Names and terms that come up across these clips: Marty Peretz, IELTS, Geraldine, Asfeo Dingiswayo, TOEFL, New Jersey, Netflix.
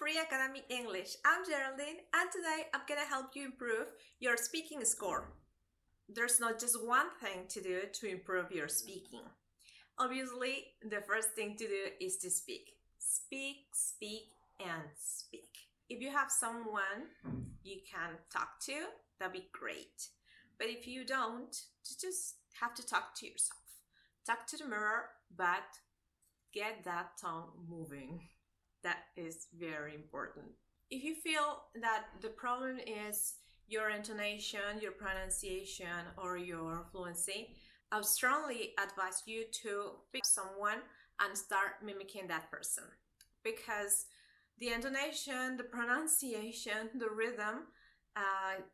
Free Academy English. I'm Geraldine, and today I'm gonna help you improve your speaking score. There's not just one thing to do to improve your speaking. Obviously, the first thing to do is to speak. Speak, speak, and speak. If you have someone you can talk to, that'd be great. But if you don't, you just have to talk to yourself. Talk to the mirror, but get that tongue moving. That is very important. If you feel that the problem is your intonation, your pronunciation, or your fluency, I would strongly advise you to pick someone and start mimicking that person. Because the intonation, the pronunciation, the rhythm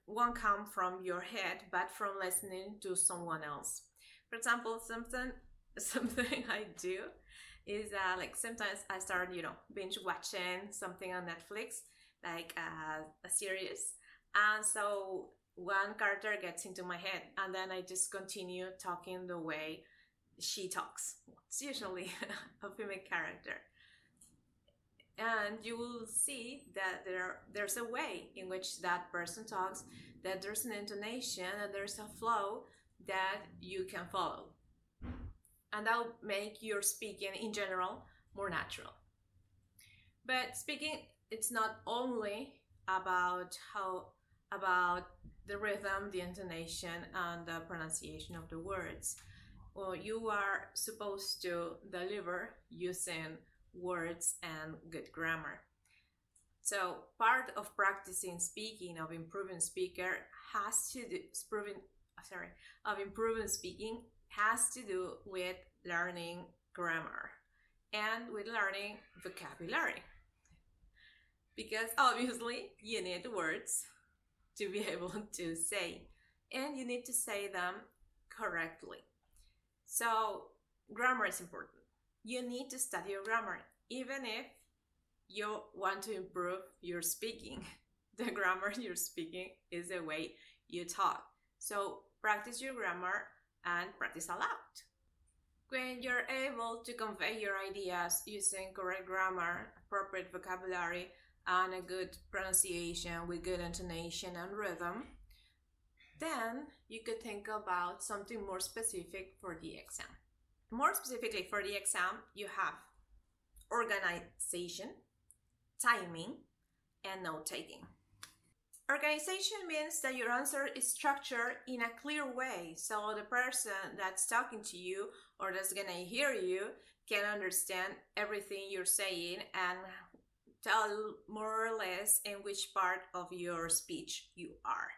won't come from your head, but from listening to someone else. For example, something I do is sometimes I start, binge watching something on Netflix, a series. And so one character gets into my head and then I just continue talking the way she talks. It's usually a female character. And you will see that there's a way in which that person talks, that there's an intonation and there's a flow that you can follow. And that'll make your speaking in general more natural. But speaking, it's not only about the rhythm, the intonation, and the pronunciation of the words. Well, you are supposed to deliver using words and good grammar. So part of practicing speaking, of improving speaking has to do with learning grammar and with learning vocabulary, because obviously you need words to be able to say, and you need to say them correctly. So grammar is important. You need to study your grammar, even if you want to improve your speaking. The grammar you're speaking is the way you talk. So practice your grammar and practice aloud. When you're able to convey your ideas using correct grammar, appropriate vocabulary, and a good pronunciation with good intonation and rhythm, then you could think about something more specific for the exam. More specifically for the exam, you have organization, timing, and note-taking. Organization means that your answer is structured in a clear way, so the person that's talking to you or that's gonna hear you can understand everything you're saying and tell more or less in which part of your speech you are.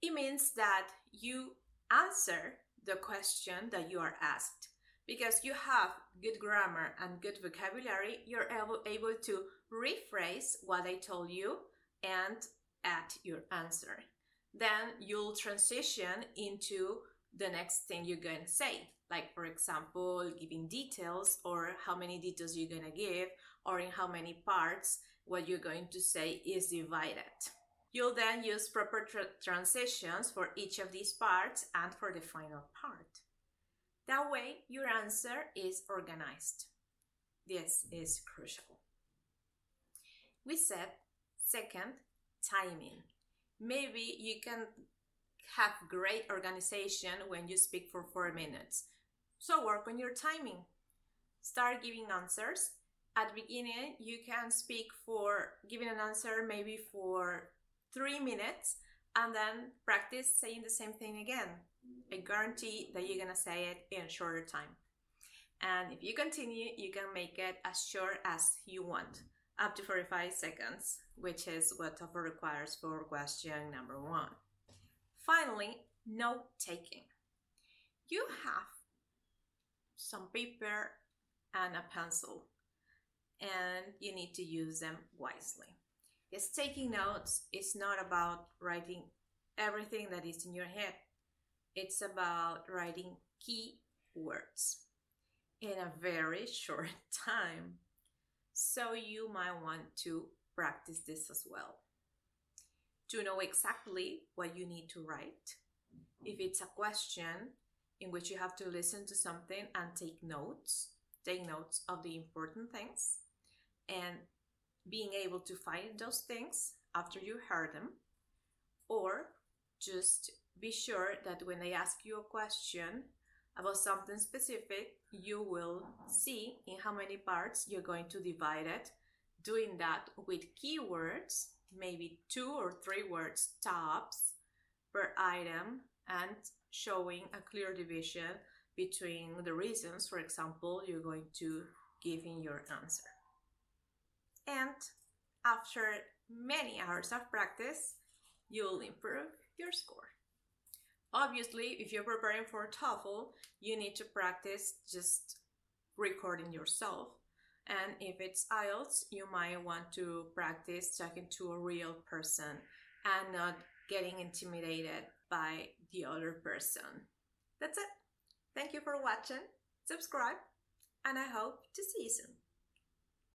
It means that you answer the question that you are asked. Because you have good grammar and good vocabulary, you're able to rephrase what I told you and add your answer. Then you'll transition into the next thing you're going to say. Like, for example, giving details, or how many details you're going to give, or in how many parts what you're going to say is divided. You'll then use proper transitions for each of these parts and for the final part. That way, your answer is organized. This is crucial. We said, second, timing. Maybe you can have great organization when you speak for 4 minutes. So work on your timing. Start giving answers. At the beginning, you can speak for giving an answer maybe for 3 minutes, and then practice saying the same thing again. I guarantee that you're gonna say it in a shorter time. And if you continue, you can make it as short as you want, up to 45 seconds, which is what TOEFL requires for question number 1. Finally, note-taking. You have some paper and a pencil, and you need to use them wisely. Yes, taking notes is not about writing everything that is in your head. It's about writing key words in a very short time. So you might want to practice this as well. To know exactly what you need to write. If it's a question in which you have to listen to something and take notes of the important things, and being able to find those things after you heard them, or just be sure that when they ask you a question about something specific, you will see in how many parts you're going to divide it, doing that with keywords, maybe 2 or 3 words tops per item, and showing a clear division between the reasons, for example, you're going to give in your answer. And after many hours of practice, you'll improve your score. Obviously, if you're preparing for TOEFL, you need to practice just recording yourself. And if it's IELTS, you might want to practice talking to a real person and not getting intimidated by the other person. That's it. Thank you for watching, subscribe, and I hope to see you soon.